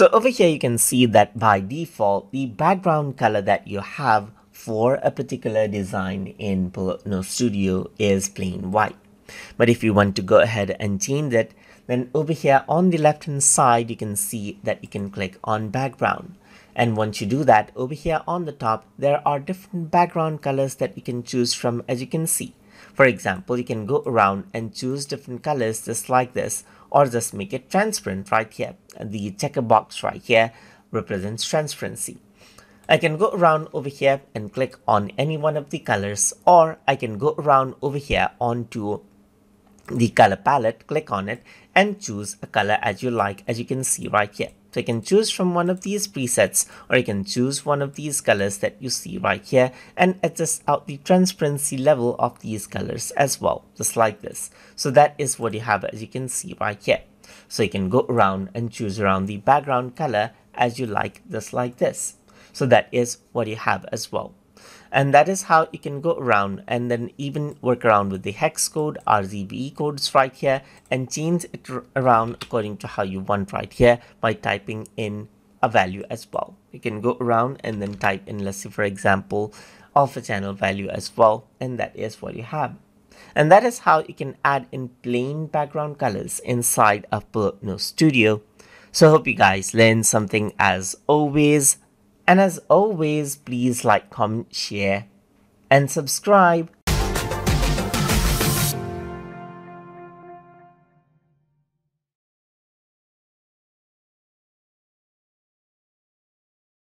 So over here you can see that by default the background color that you have for a particular design in Polotno Studio is plain white. But if you want to go ahead and change it, then over here on the left hand side you can see that you can click on background. And once you do that, over here on the top there are different background colors that you can choose from, as you can see. For example, you can go around and choose different colors just like this, or just make it transparent right here. The checker box right here represents transparency. I can go around over here and click on any one of the colors, or I can go around over here onto the color palette, click on it and choose a color as you like, as you can see right here. So you can choose from one of these presets, or you can choose one of these colors that you see right here and adjust out the transparency level of these colors as well, just like this. So that is what you have, as you can see right here. So you can go around and choose around the background color as you like, just like this. So that is what you have as well. And that is how you can go around and then even work around with the hex code, RGB codes right here, and change it around according to how you want right here by typing in a value as well. You can go around and then type in, let's say for example, alpha channel value as well, and that is what you have. And that is how you can add in plain background colors inside of Polotno Studio. So I hope you guys learned something as always. And as always, please like, comment, share, and subscribe.